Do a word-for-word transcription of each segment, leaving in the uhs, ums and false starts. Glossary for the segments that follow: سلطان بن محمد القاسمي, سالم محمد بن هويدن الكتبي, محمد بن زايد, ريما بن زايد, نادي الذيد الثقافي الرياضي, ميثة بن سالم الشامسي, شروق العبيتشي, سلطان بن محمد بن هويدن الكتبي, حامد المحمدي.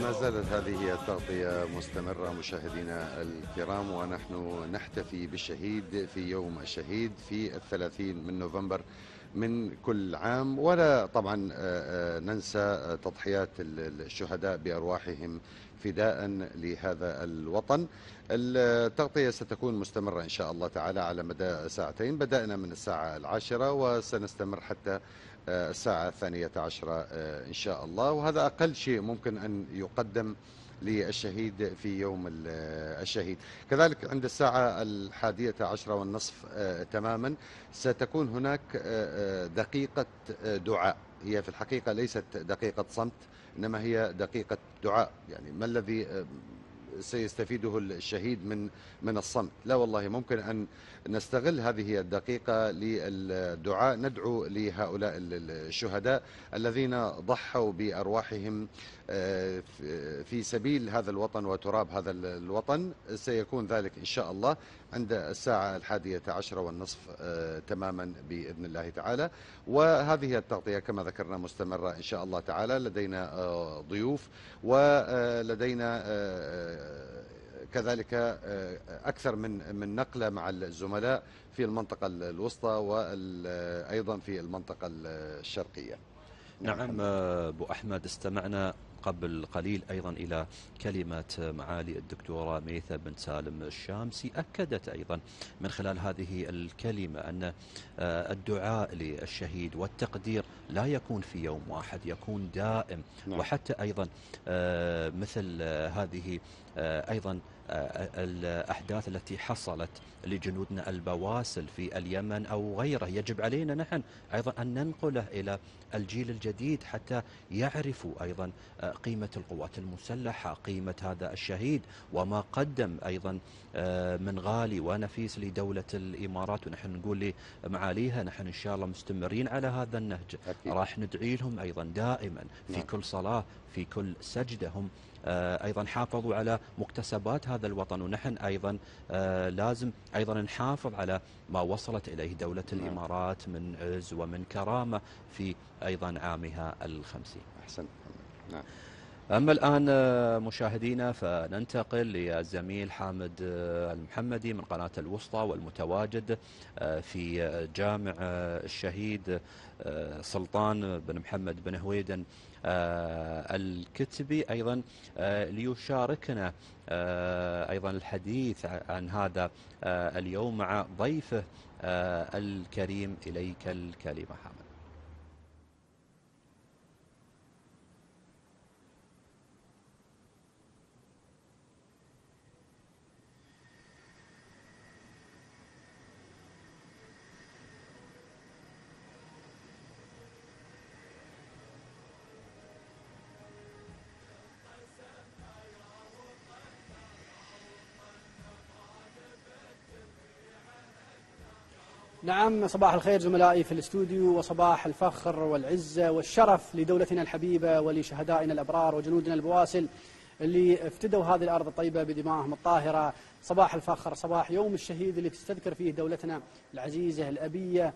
ما زالت هذه التغطية مستمرة مشاهدينا الكرام، ونحن نحتفي بالشهيد في يوم الشهيد في الثلاثين من نوفمبر من كل عام، ولا طبعا ننسى تضحيات الشهداء بأرواحهم فداء لهذا الوطن. التغطية ستكون مستمرة إن شاء الله تعالى على مدى ساعتين، بدأنا من الساعة العاشرة وسنستمر حتى الساعة الثانية عشرة إن شاء الله، وهذا أقل شيء ممكن أن يقدم للشهيد في يوم الشهيد. كذلك عند الساعة الحادية عشرة والنصف تماما ستكون هناك دقيقة دعاء، هي في الحقيقة ليست دقيقة صمت إنما هي دقيقة دعاء. يعني ما الذي سيستفيده الشهيد من من الصمت؟ لا والله، ممكن أن نستغل هذه الدقيقة للدعاء، ندعو لهؤلاء الشهداء الذين ضحوا بأرواحهم في سبيل هذا الوطن وتراب هذا الوطن. سيكون ذلك إن شاء الله عند الساعة الحادية عشرة والنصف تماما بإذن الله تعالى. وهذه التغطية كما ذكرنا مستمرة إن شاء الله تعالى، لدينا ضيوف ولدينا كذلك أكثر من من نقلة مع الزملاء في المنطقة الوسطى وأيضا في المنطقة الشرقية. نعم أبو أحمد، استمعنا قبل قليل أيضا إلى كلمة معالي الدكتورة ميثة بن سالم الشامسي، أكدت أيضا من خلال هذه الكلمة أن الدعاء للشهيد والتقدير لا يكون في يوم واحد، يكون دائم. نعم. وحتى أيضا مثل هذه أيضا الأحداث التي حصلت لجنودنا البواسل في اليمن أو غيره، يجب علينا نحن أيضا أن ننقله إلى الجيل الجديد حتى يعرفوا أيضا قيمة القوات المسلحة، قيمة هذا الشهيد وما قدم أيضا من غالي ونفيس لدولة الإمارات. ونحن نقول لمعاليها نحن إن شاء الله مستمرين على هذا النهج، راح ندعي لهم أيضا دائما في كل صلاة في كل سجدة، هم أيضا حافظوا على مكتسبات هذا الوطن، ونحن أيضا لازم أيضا نحافظ على ما وصلت إليه دولة الإمارات من عز ومن كرامة في أيضا عامها الخمسين. أحسن. نعم. أما الآن مشاهدينا فننتقل للزميل حامد المحمدي من قناة الوسطى والمتواجد في جامع الشهيد سلطان بن محمد بن هويدن الكتبي أيضا ليشاركنا أيضا الحديث عن هذا اليوم مع ضيفه الكريم. إليك الكلمة حامد. نعم، صباح الخير زملائي في الاستوديو، وصباح الفخر والعزة والشرف لدولتنا الحبيبة ولشهدائنا الأبرار وجنودنا البواسل اللي افتدوا هذه الأرض الطيبة بدمائهم الطاهرة. صباح الفخر، صباح يوم الشهيد اللي تستذكر فيه دولتنا العزيزة الأبية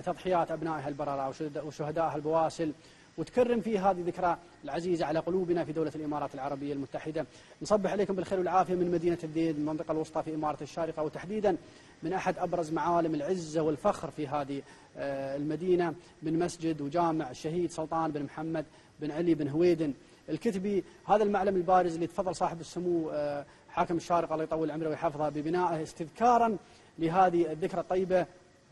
تضحيات أبنائها البررة وشهدائها البواسل، وتكرم فيه هذه الذكرى العزيزة على قلوبنا في دولة الإمارات العربية المتحدة. نصبح عليكم بالخير والعافية من مدينة الذيد، المنطقة الوسطى في إمارة الشارقة، وتحديدا من أحد أبرز معالم العزة والفخر في هذه المدينة من مسجد وجامع الشهيد سلطان بن محمد بن علي بن هويدن الكتبي، هذا المعلم البارز اللي تفضل صاحب السمو حاكم الشارقة الله يطول عمره ويحفظه ببنائه استذكارا لهذه الذكرى الطيبة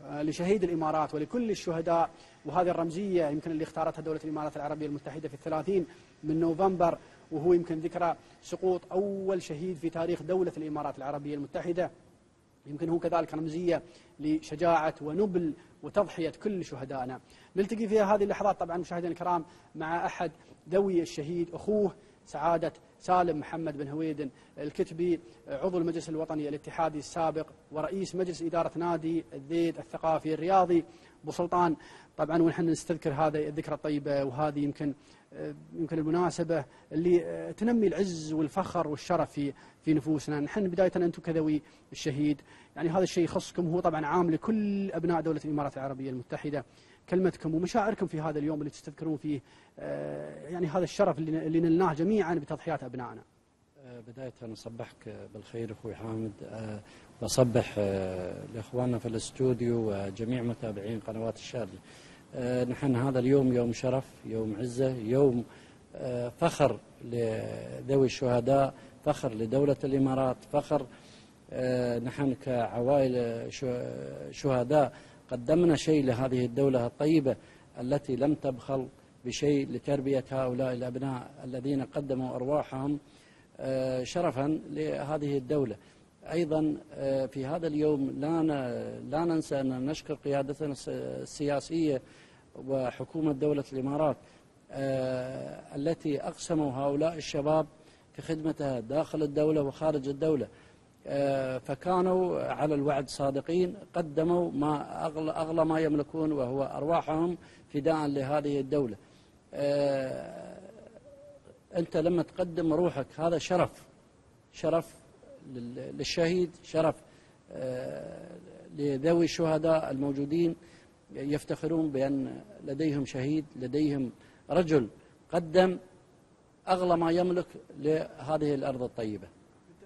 لشهيد الإمارات ولكل الشهداء. وهذه الرمزية يمكن اللي اختارتها دولة الإمارات العربية المتحدة في الثلاثين من نوفمبر، وهو يمكن ذكرى سقوط أول شهيد في تاريخ دولة الإمارات العربية المتحدة، يمكن هو كذلك رمزية لشجاعة ونبل وتضحية كل شهدائنا. نلتقي في هذه اللحظات طبعا مشاهدينا الكرام مع أحد ذوي الشهيد، أخوه سعادة سالم محمد بن هويدن الكتبي، عضو المجلس الوطني الاتحادي السابق ورئيس مجلس إدارة نادي الذيد الثقافي الرياضي أبو سلطان. طبعا ونحن نستذكر هذه الذكرى الطيبة، وهذه يمكن يمكن المناسبة اللي تنمي العز والفخر والشرف في في نفوسنا. نحن بداية أنتم كذوي الشهيد، يعني هذا الشيء يخصكم، هو طبعا عام لكل أبناء دولة الإمارات العربية المتحدة، كلمتكم ومشاعركم في هذا اليوم اللي تستذكرون فيه يعني هذا الشرف اللي نلناه جميعا بتضحيات أبنائنا. بداية نصبحك بالخير أخوي حامد، بصبح لإخواننا في الاستوديو وجميع متابعين قنوات الشارجة. نحن هذا اليوم يوم شرف، يوم عزة، يوم فخر لذوي الشهداء، فخر لدولة الإمارات، فخر نحن كعوائل شهداء قدمنا شيء لهذه الدولة الطيبة التي لم تبخل بشيء لتربية هؤلاء الأبناء الذين قدموا أرواحهم شرفا لهذه الدولة. أيضا في هذا اليوم لا لا ننسى أن نشكر قيادتنا السياسية وحكومة دولة الإمارات التي أقسموا هؤلاء الشباب في خدمتها داخل الدولة وخارج الدولة، فكانوا على الوعد صادقين، قدموا ما أغلى, أغلى ما يملكون وهو أرواحهم فداء لهذه الدولة. أنت لما تقدم روحك هذا شرف، شرف للشهيد، شرف لذوي الشهداء الموجودين يفتخرون بأن لديهم شهيد، لديهم رجل قدم أغلى ما يملك لهذه الأرض الطيبة.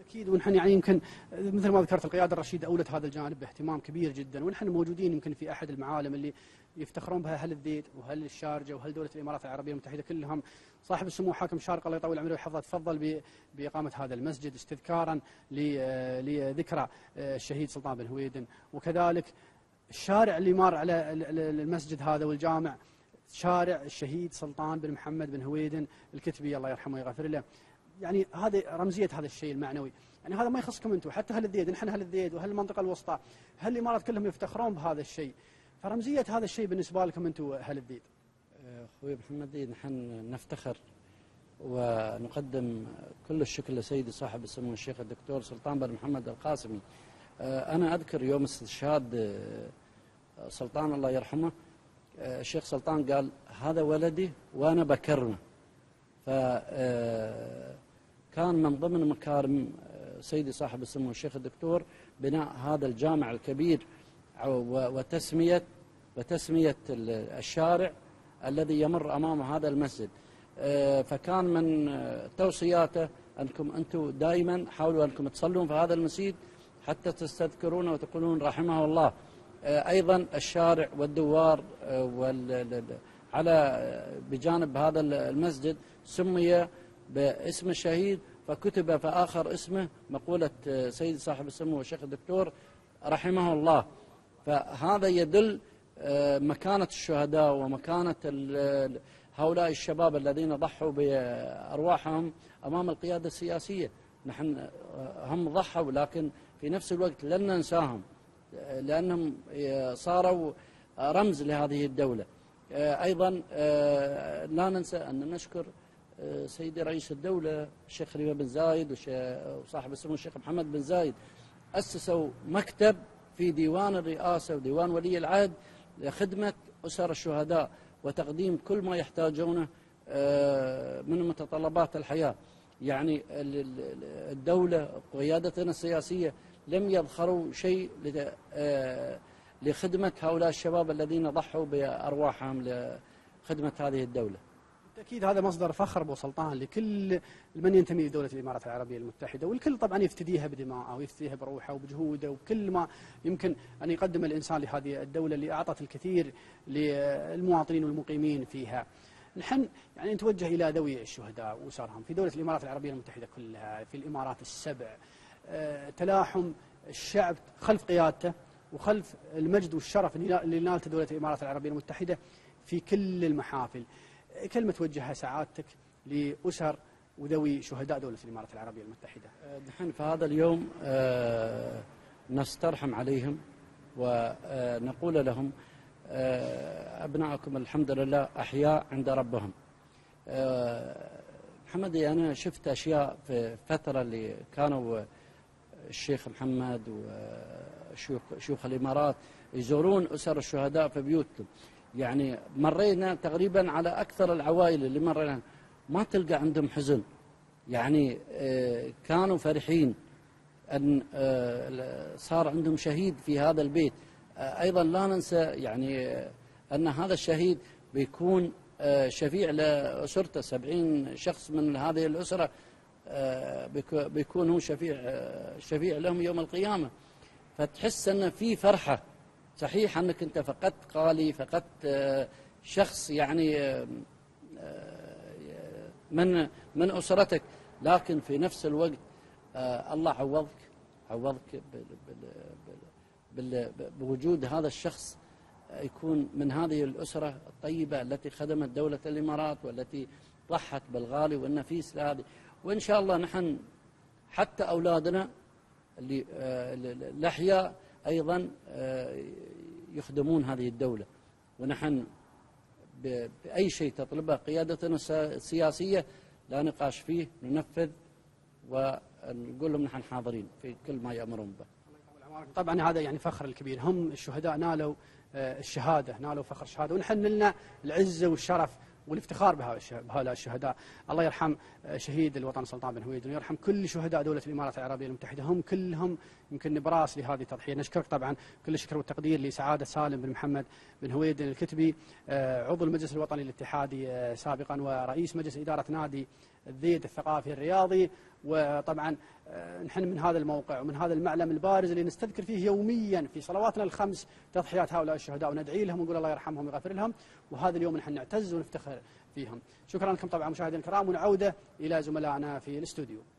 أكيد، ونحن يعني يمكن مثل ما ذكرت القيادة الرشيدة أولت هذا الجانب باهتمام كبير جدا، ونحن موجودين يمكن في أحد المعالم اللي يفتخرون بها أهل الذيد وأهل الشارجة وأهل دولة الإمارات العربية المتحدة كلهم. صاحب السمو حاكم شارقة الله يطول عمره ويحفظه تفضل بإقامة هذا المسجد استذكارا لذكرى الشهيد سلطان بن هويدن، وكذلك الشارع اللي مار على المسجد هذا والجامع شارع الشهيد سلطان بن محمد بن هويدن الكتبي الله يرحمه ويغفر له. يعني هذه رمزية هذا الشيء المعنوي، يعني هذا ما يخصكم انتم، حتى اهل الذيد، نحن اهل الذيد واهل المنطقة الوسطى، اهل الامارات كلهم يفتخرون بهذا الشيء، فرمزية هذا الشيء بالنسبة لكم انتم اهل الذيد. اخوي محمد، نحن نفتخر ونقدم كل الشكر لسيدي صاحب السمو الشيخ الدكتور سلطان بن محمد القاسمي. انا اذكر يوم استشهاد سلطان الله يرحمه، الشيخ سلطان قال هذا ولدي وانا بكرمه، فكان من ضمن مكارم سيدي صاحب السمو الشيخ الدكتور بناء هذا الجامع الكبير وتسمية وتسمية الشارع الذي يمر أمام هذا المسجد. فكان من توصياته أنكم أنتم دائما حاولوا أنكم تصلون في هذا المسجد حتى تستذكرون وتقولون رحمه الله. أيضا الشارع والدوار وال على بجانب هذا المسجد سمي باسم الشهيد، فكتب في آخر اسمه مقولة سيد صاحب السمو والشيخ الدكتور رحمه الله. فهذا يدل مكانة الشهداء ومكانة هؤلاء الشباب الذين ضحوا بأرواحهم أمام القيادة السياسية. نحن هم ضحوا، لكن في نفس الوقت لن ننساهم لأنهم صاروا رمز لهذه الدولة. أيضا لا ننسى أن نشكر سيدي رئيس الدولة الشيخ ريما بن زايد وصاحب السمو الشيخ محمد بن زايد، أسسوا مكتب في ديوان الرئاسة وديوان ولي العهد لخدمة أسر الشهداء وتقديم كل ما يحتاجونه من متطلبات الحياة. يعني الدولة وقيادتنا السياسية لم يبخلوا شيء لخدمة هؤلاء الشباب الذين ضحوا بأرواحهم لخدمة هذه الدولة. بالتأكيد هذا مصدر فخر أبو سلطان لكل من ينتمي لدولة الإمارات العربية المتحدة، والكل طبعا يفتديها بدماءه ويفتديها بروحه وبجهوده وكل ما يمكن أن يقدم الإنسان لهذه الدولة اللي أعطت الكثير للمواطنين والمقيمين فيها. نحن يعني نتوجه إلى ذوي الشهداء وأسرهم في دولة الإمارات العربية المتحدة كلها، في الإمارات السبع. تلاحم الشعب خلف قيادته وخلف المجد والشرف اللي نالته دولة الإمارات العربية المتحدة في كل المحافل. كلمة توجهها سعادتك لأسر وذوي شهداء دولة الإمارات العربية المتحدة. نحن في هذا اليوم نسترحم عليهم ونقول لهم أبنائكم الحمد لله أحياء عند ربهم. محمدي، أنا شفت أشياء في الفترة اللي كانوا الشيخ محمد و شيوخ الإمارات يزورون أسر الشهداء في بيوتهم. يعني مرينا تقريبا على أكثر العوائل اللي مرينا ما تلقى عندهم حزن، يعني كانوا فرحين أن صار عندهم شهيد في هذا البيت. أيضا لا ننسى يعني أن هذا الشهيد بيكون شفيع لأسرته، سبعين شخص من هذه الأسرة بيكون هو شفيع شفيع لهم يوم القيامة. فتحس أن في فرحة، صحيح أنك أنت فقدت قالي، فقدت شخص يعني من من أسرتك، لكن في نفس الوقت الله عوضك عوضك بوجود هذا الشخص يكون من هذه الأسرة الطيبة التي خدمت دولة الإمارات والتي ضحت بالغالي والنفيس لهذه. وإن شاء الله نحن حتى أولادنا اللي الأحياء أيضا يخدمون هذه الدولة، ونحن بأي شيء تطلبه قيادتنا السياسية لا نقاش فيه، ننفذ ونقول لهم نحن حاضرين في كل ما يأمرون به. طبعا هذا يعني فخر الكبير، هم الشهداء نالوا الشهادة، نالوا فخر الشهادة، ونحن لنا العزة والشرف والافتخار بهؤلاء الشهداء. الله يرحم شهيد الوطن سلطان بن هويدن، ويرحم كل شهداء دولة الإمارات العربية المتحدة، هم كلهم يمكن براس لهذه التضحية. نشكرك طبعا كل الشكر والتقدير لسعادة سالم بن محمد بن هويدن الكتبي، عضو المجلس الوطني الاتحادي سابقا ورئيس مجلس إدارة نادي الذيد الثقافي الرياضي. وطبعا نحن من هذا الموقع ومن هذا المعلم البارز اللي نستذكر فيه يوميا في صلواتنا الخمس تضحيات هؤلاء الشهداء، وندعي لهم ونقول الله يرحمهم ويغفر لهم، وهذا اليوم نحن نعتز ونفتخر فيهم. شكرا لكم طبعا مشاهدينا الكرام، ونعود إلى زملائنا في الاستوديو.